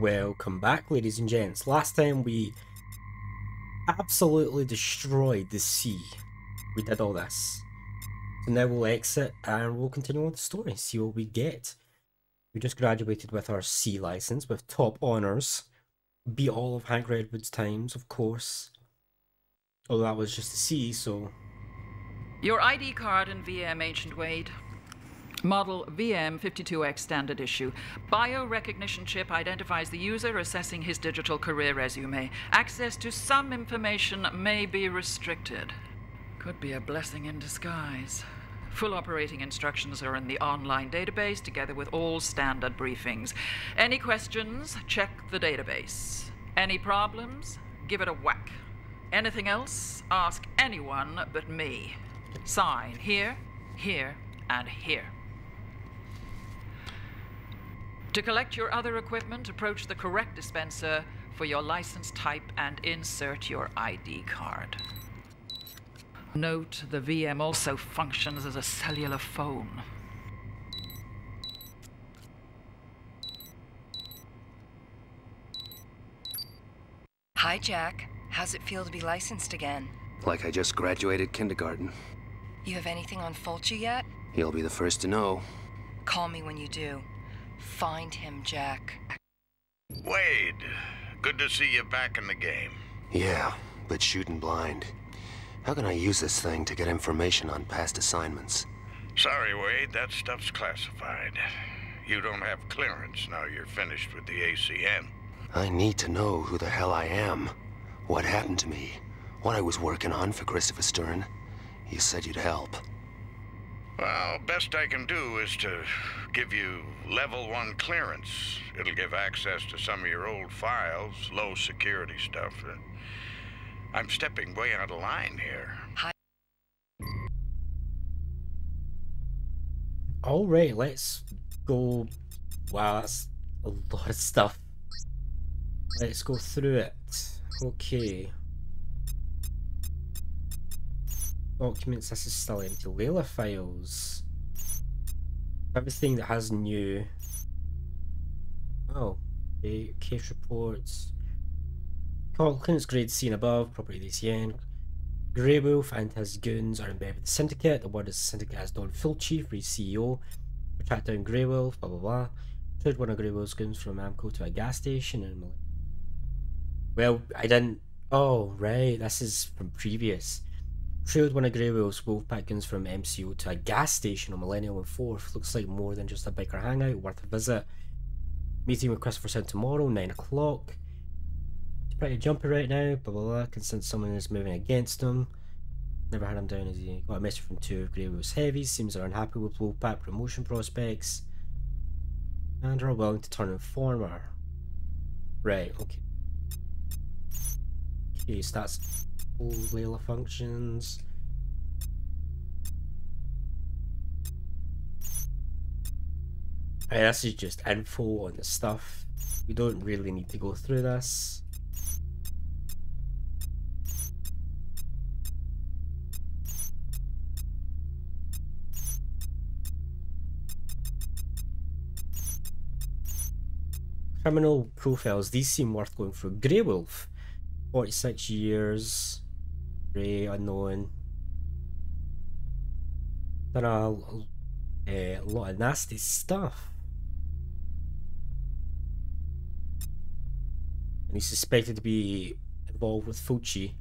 Welcome back, ladies and gents. Last time we absolutely destroyed the sea. We did all this. So now we'll exit and we'll continue on the story, see what we get. We just graduated with our C license with top honours. Beat all of Hank Redwood's times, of course. Although that was just a C, so... Your ID card and VM, Agent Wade. Model VM 52X standard issue. Bio-recognition chip identifies the user assessing his digital career resume. Access to some information may be restricted. Could be a blessing in disguise. Full operating instructions are in the online database together with all standard briefings. Any questions? Check the database. Any problems? Give it a whack. Anything else? Ask anyone but me. Sign here, here, and here. To collect your other equipment, approach the correct dispenser for your license type and insert your ID card. Note, the VM also functions as a cellular phone. Hi, Jack. How's it feel to be licensed again? Like I just graduated kindergarten. You have anything on Fulci yet? He'll be the first to know. Call me when you do. Find him, Jack. Wade, good to see you back in the game. Yeah, but shooting blind. How can I use this thing to get information on past assignments? Sorry, Wade, that stuff's classified. You don't have clearance now you're finished with the ACN. I need to know who the hell I am, what happened to me, what I was working on for Christopher Stern. You said you'd help. Well, best I can do is to give you level 1 clearance. It'll give access to some of your old files, low security stuff. I'm stepping way out of line here. Alright, let's go... Wow, that's a lot of stuff. Let's go through it. Okay. Documents, this is still empty. Layla files. Everything that has new. Oh, okay. Case reports. Clearance grade C and above, property DCN. Grey Wolf and his goons are embedded with the Syndicate. The word is the Syndicate has Don Fulci, free CEO. We tracked down Grey Wolf, blah blah blah. Traded one of Grey Wolf's goons from Amco to a gas station in Millennial. Well, I didn't. Oh, right, this is from previous. Trailed one of Grey Wolf's Wolfpack guns from MCO to a gas station on Millennial and 4th. Looks like more than just a biker hangout, worth a visit. Meeting with Christopher Sound tomorrow, 9 o'clock. He's pretty jumpy right now, blah blah blah. Can sense someone is moving against him. Never had him down as he got a message from 2 of Grey Wolf's heavies. Seems they're unhappy with Wolfpack promotion prospects and are willing to turn informer. Right, okay. Okay, so that's Layla functions. Alright, this is just info on the stuff. We don't really need to go through this. Criminal profiles, these seem worth going through. Grey Wolf, 46 years. Grey, unknown. Done a lot of nasty stuff. And he's suspected to be involved with Fulci.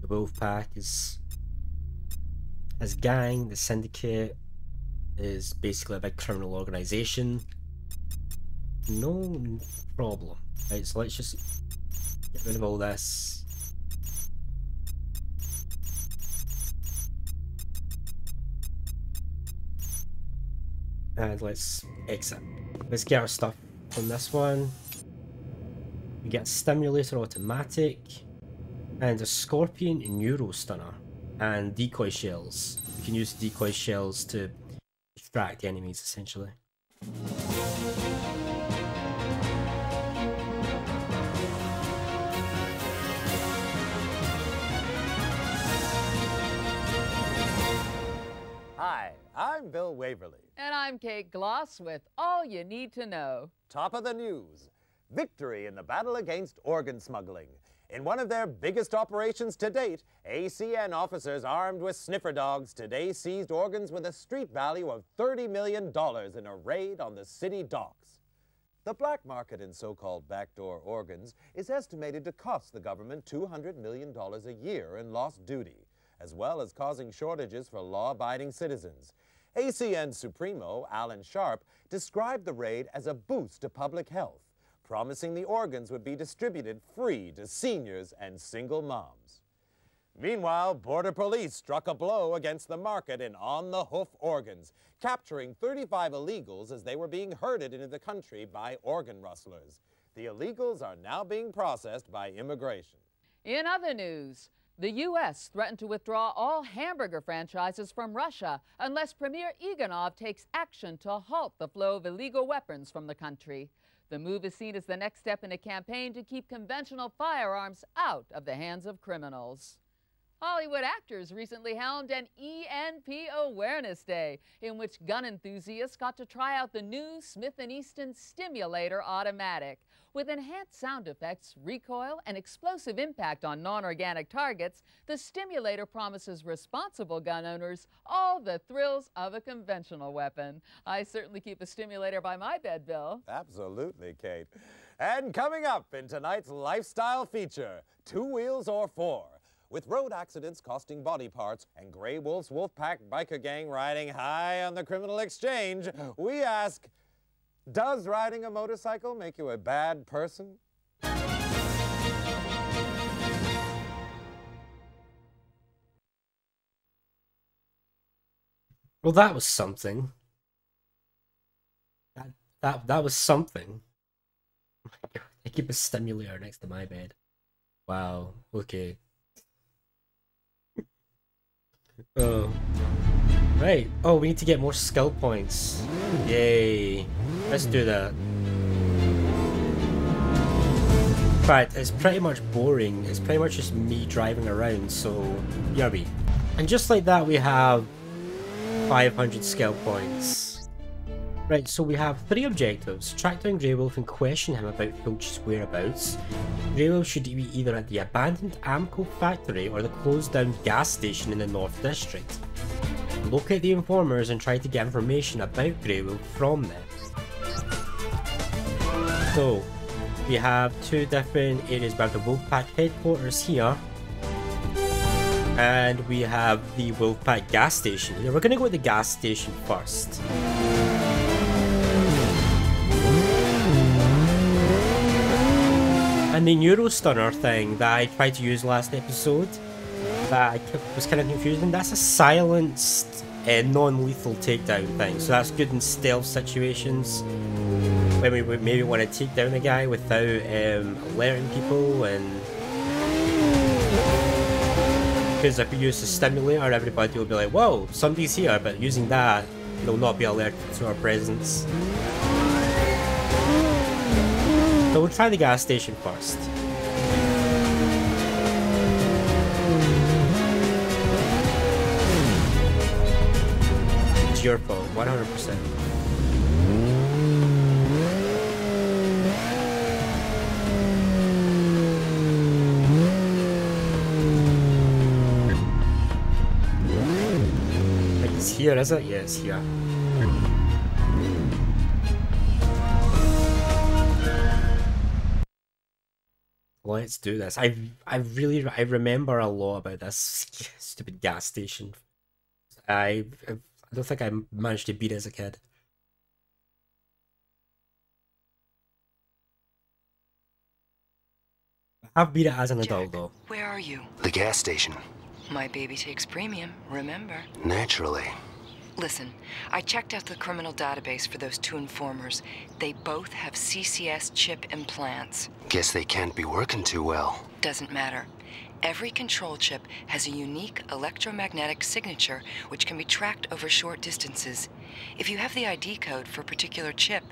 The Wolfpack is his gang. The Syndicate is basically a big criminal organisation. No problem. Right, so let's just get rid of all this. And let's exit. Let's get our stuff from this one. We get Stimulator Automatic and a Scorpion Neurostunner and decoy shells. You can use decoy shells to distract enemies essentially. Hi, I'm Bill Waverly. And I'm Kate Gloss with All You Need to Know. Top of the news. Victory in the battle against organ smuggling. In one of their biggest operations to date, ACN officers armed with sniffer dogs today seized organs with a street value of $30 million in a raid on the city docks. The black market in so-called backdoor organs is estimated to cost the government $200 million a year in lost duty, as well as causing shortages for law-abiding citizens. ACN Supremo Alan Sharp described the raid as a boost to public health, promising the organs would be distributed free to seniors and single moms. Meanwhile, Border Police struck a blow against the market in on-the-hoof organs, capturing 35 illegals as they were being herded into the country by organ rustlers. The illegals are now being processed by immigration. In other news, the U.S. threatened to withdraw all hamburger franchises from Russia unless Premier Iganov takes action to halt the flow of illegal weapons from the country. The move is seen as the next step in a campaign to keep conventional firearms out of the hands of criminals. Hollywood actors recently held an ENP Awareness Day, in which gun enthusiasts got to try out the new Smith & Easton Stimulator Automatic. With enhanced sound effects, recoil, and explosive impact on non-organic targets, the Stimulator promises responsible gun owners all the thrills of a conventional weapon. I certainly keep a Stimulator by my bed, Bill. Absolutely, Kate. And coming up in tonight's lifestyle feature, two wheels or four, with road accidents costing body parts and Grey Wolf's Wolfpack biker gang riding high on the criminal exchange, we ask, does riding a motorcycle make you a bad person? Well, that was something. That was something. Oh my God, I keep a Stimulator next to my bed. Wow, okay. Oh. Right. Oh, we need to get more skill points. Yay. Let's do that. But it's pretty much boring. It's pretty much just me driving around, so yummy. And just like that, we have 500 skill points. Right, so we have three objectives. Track down Grey Wolf and question him about Fulci's whereabouts. Grey Wolf should be either at the abandoned Amco factory or the closed down gas station in the North District. Locate the informers and try to get information about Grey Wolf from them. So, we have two different areas where the Wolfpack headquarters here. And we have the Wolfpack gas station. Now we're going to go with the gas station first. And the Neurostunner thing that I tried to use last episode, that I was kind of confusing, that's a silenced non-lethal takedown thing, so that's good in stealth situations when we would maybe want to take down a guy without alerting people. And because if you use the Stimulator, everybody will be like, whoa, somebody's here, but using that, they'll not be alerted to our presence. So we'll try the gas station first. It's your fault, 100%. Like it's here, is it? Yeah, it's here. Let's do this. I remember a lot about this stupid gas station. I don't think I managed to beat it as a kid. I've beat it as an adult, though. Where are you? The gas station. My baby takes premium, remember? Naturally. Listen, I checked out the criminal database for those two informers. They both have CCS chip implants. Guess they can't be working too well. Doesn't matter. Every control chip has a unique electromagnetic signature which can be tracked over short distances. If you have the ID code for a particular chip,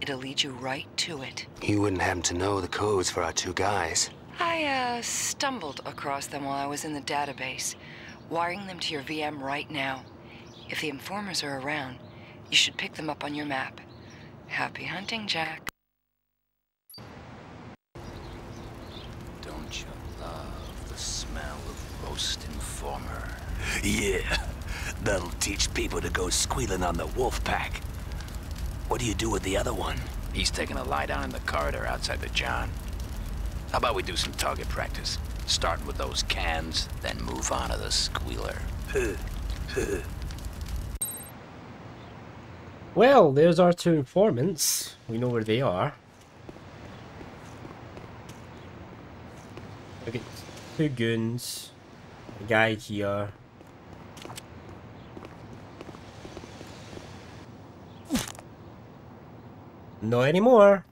it'll lead you right to it. You wouldn't happen to know the codes for our two guys? I stumbled across them while I was in the database. Wiring them to your VM right now. If the informers are around, you should pick them up on your map. Happy hunting, Jack. Don't you love the smell of roast informer? Yeah, that'll teach people to go squealing on the wolf pack. What do you do with the other one? He's taking a lie down in the corridor outside the John. How about we do some target practice? Start with those cans, then move on to the squealer. Well, there's our two informants. We know where they are. Look at two goons. A guy here. Not anymore.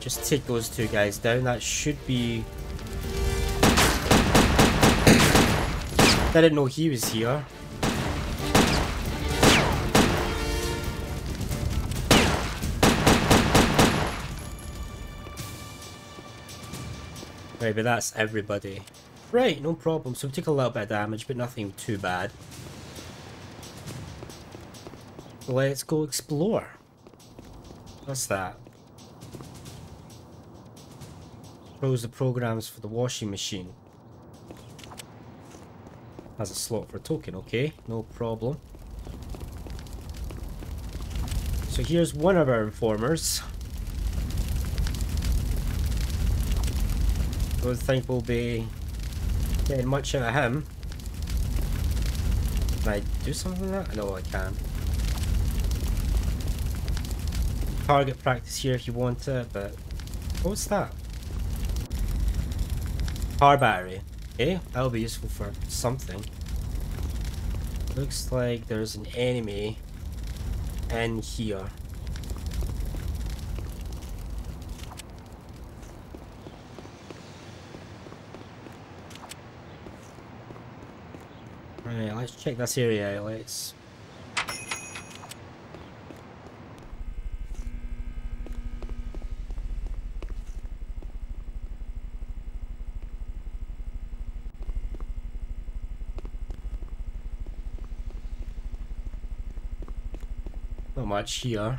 Just take those two guys down. That should be... I didn't know he was here. Right, but that's everybody. Right, no problem. So we took a little bit of damage, but nothing too bad. Let's go explore. What's that? The programs for the washing machine has a slot for a token. Okay, no problem. So here's one of our informers. Don't think we'll be getting much out of him. Can I do something like that? No, I can't. Target practice here if you want it, but what's that? Car battery. Okay, that'll be useful for something. Looks like there's an enemy in here. Right, let's check this area out. Let's... much here.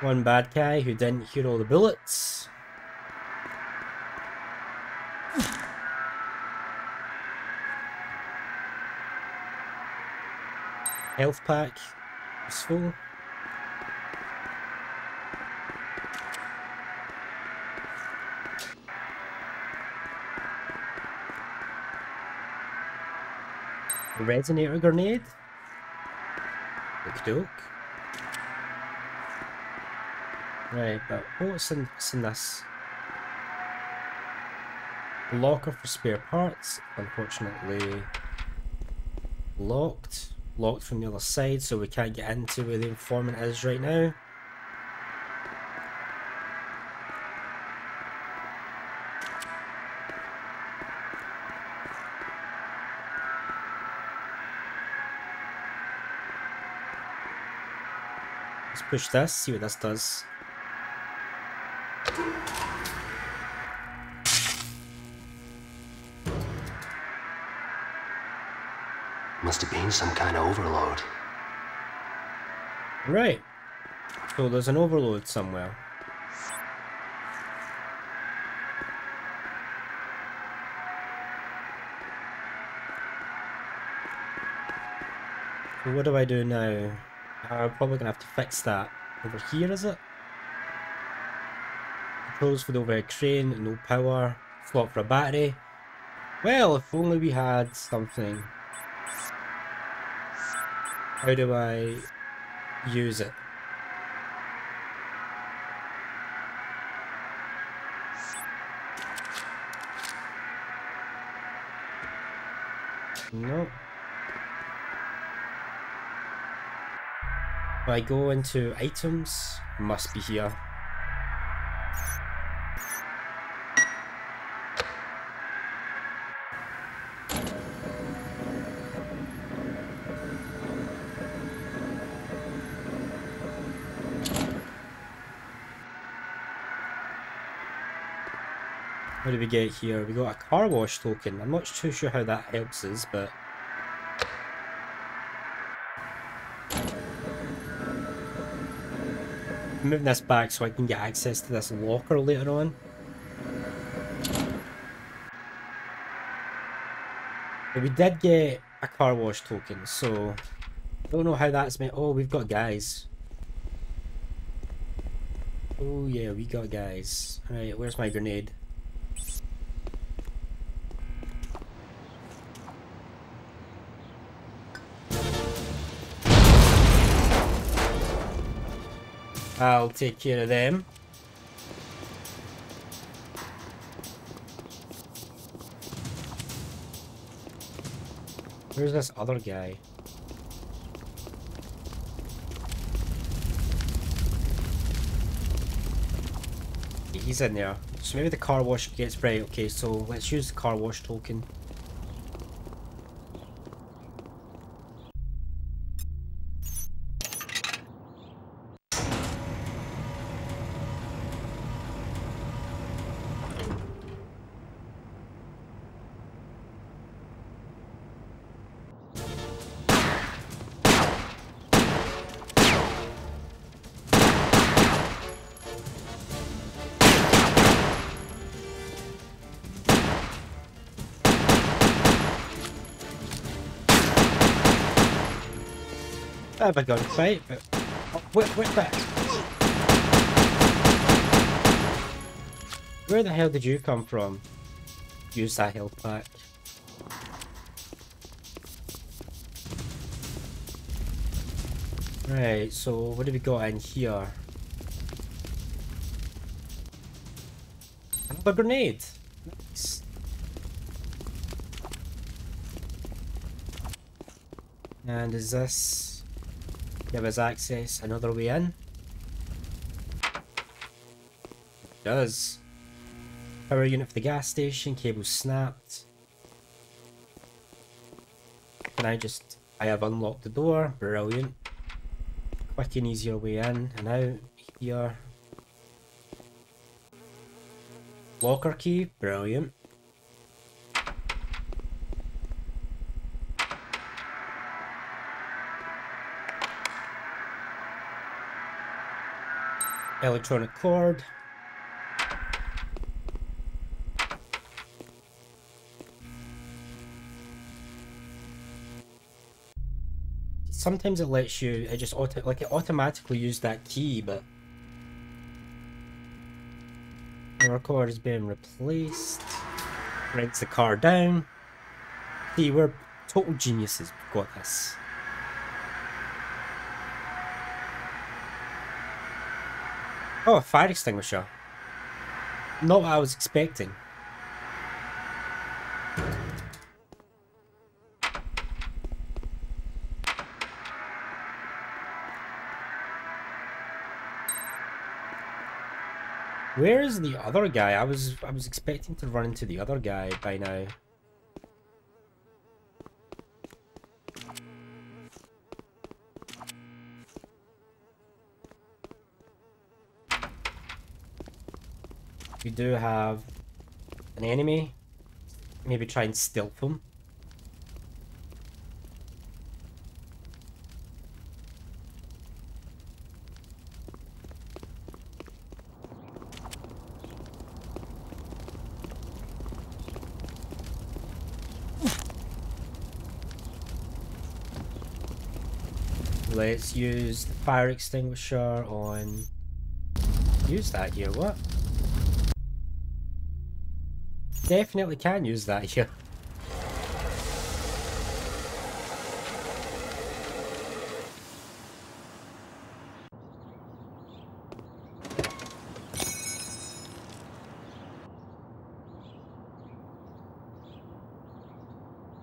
One bad guy who didn't hear all the bullets. Health pack is full. Resonator grenade. Okie doke. Right, but what's in this? Locker for spare parts. Unfortunately, locked. Locked from the other side, so we can't get into where the informant is right now. Push this, see what this does. Must have been some kind of overload. Right. So there's an overload somewhere. So what do I do now? I'm probably gonna have to fix that. Over here, is it? Controls for the overhead crane, no power, slot for a battery. Well, if only we had something. How do I use it? Nope. If I go into items, must be here. What do we get here? We got a car wash token. I'm not too sure how that helps us, but... I'm moving this back so I can get access to this locker later on. But we did get a car wash token, so... I don't know how that's meant. Oh, we've got guys. Oh yeah, we got guys. Alright, where's my grenade? I'll take care of them. Where's this other guy? He's in there. So maybe the car wash gets right. Okay, so let's use the car wash token. I have a gunfight, but whip back. Where the hell did you come from? Use that health pack. Right, so what do we got in here? Another grenade. Nice. And is this? Give us access another way in. It does. Power unit for the gas station, cable snapped. Can I just... I have unlocked the door, brilliant. Quick and easier way in and out here. Locker key, brilliant. Electronic cord. Sometimes it lets you, it just auto, like it automatically used that key, but our cord is being replaced. Breaks the car down. See, we're total geniuses. We've got this. Oh, a fire extinguisher. Not what I was expecting. Where is the other guy? I was expecting to run into the other guy by now. We do have an enemy. Maybe try and stealth him. Let's use the fire extinguisher on... Use that here, what? Definitely can use that here.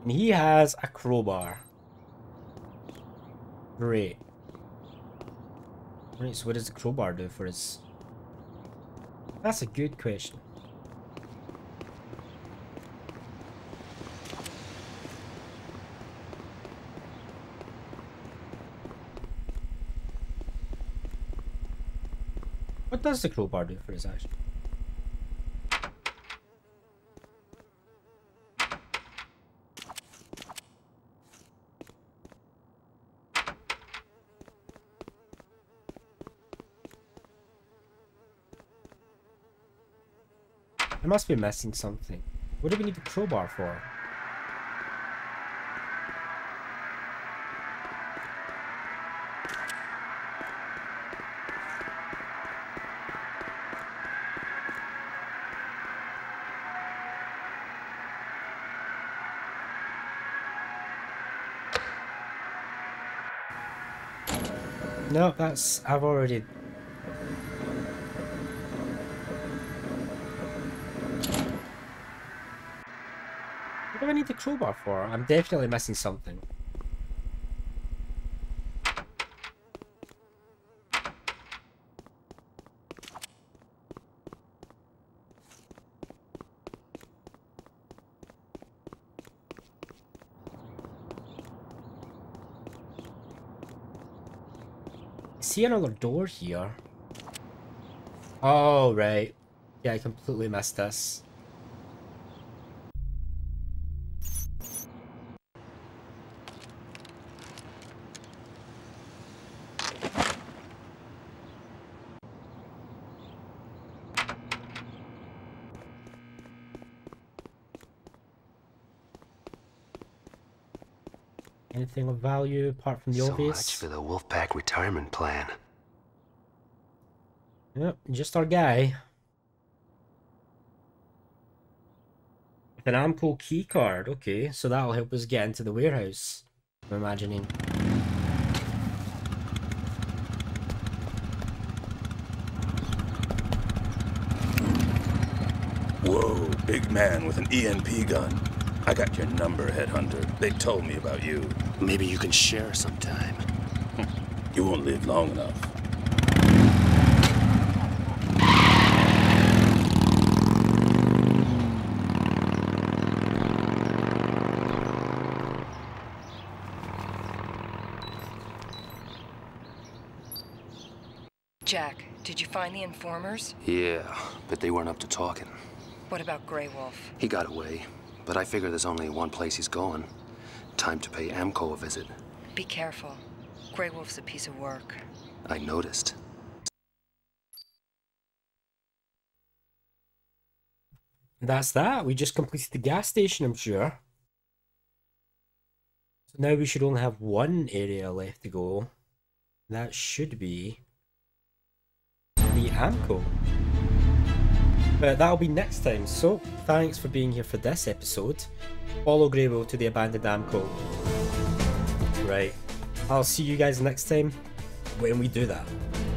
And he has a crowbar. Great. Alright, so what does the crowbar do for us? That's a good question. What does the crowbar do for us, actually? I must be missing something. What do we need the crowbar for? No, that's... I've already... What do I need the crowbar for? I'm definitely missing something. See another door here. Oh right, yeah, I completely missed this. Anything of value apart from the obvious? So much for the Wolfpack retirement plan. Yep, just our guy. With an Amco keycard, okay, so that'll help us get into the warehouse, I'm imagining. Whoa, big man with an EMP gun. I got your number, Headhunter. They told me about you. Maybe you can share sometime. You won't live long enough. Jack, did you find the informers? Yeah, but they weren't up to talking. What about Grey Wolf? He got away. But I figure there's only one place he's going. Time to pay Amco a visit. Be careful. Grey Wolf's a piece of work. I noticed. That's that. We just completed the gas station, I'm sure. So now we should only have one area left to go. That should be the Amco. But that'll be next time, so thanks for being here for this episode. Follow Grey Wolf to the abandoned Amco. Right, I'll see you guys next time when we do that.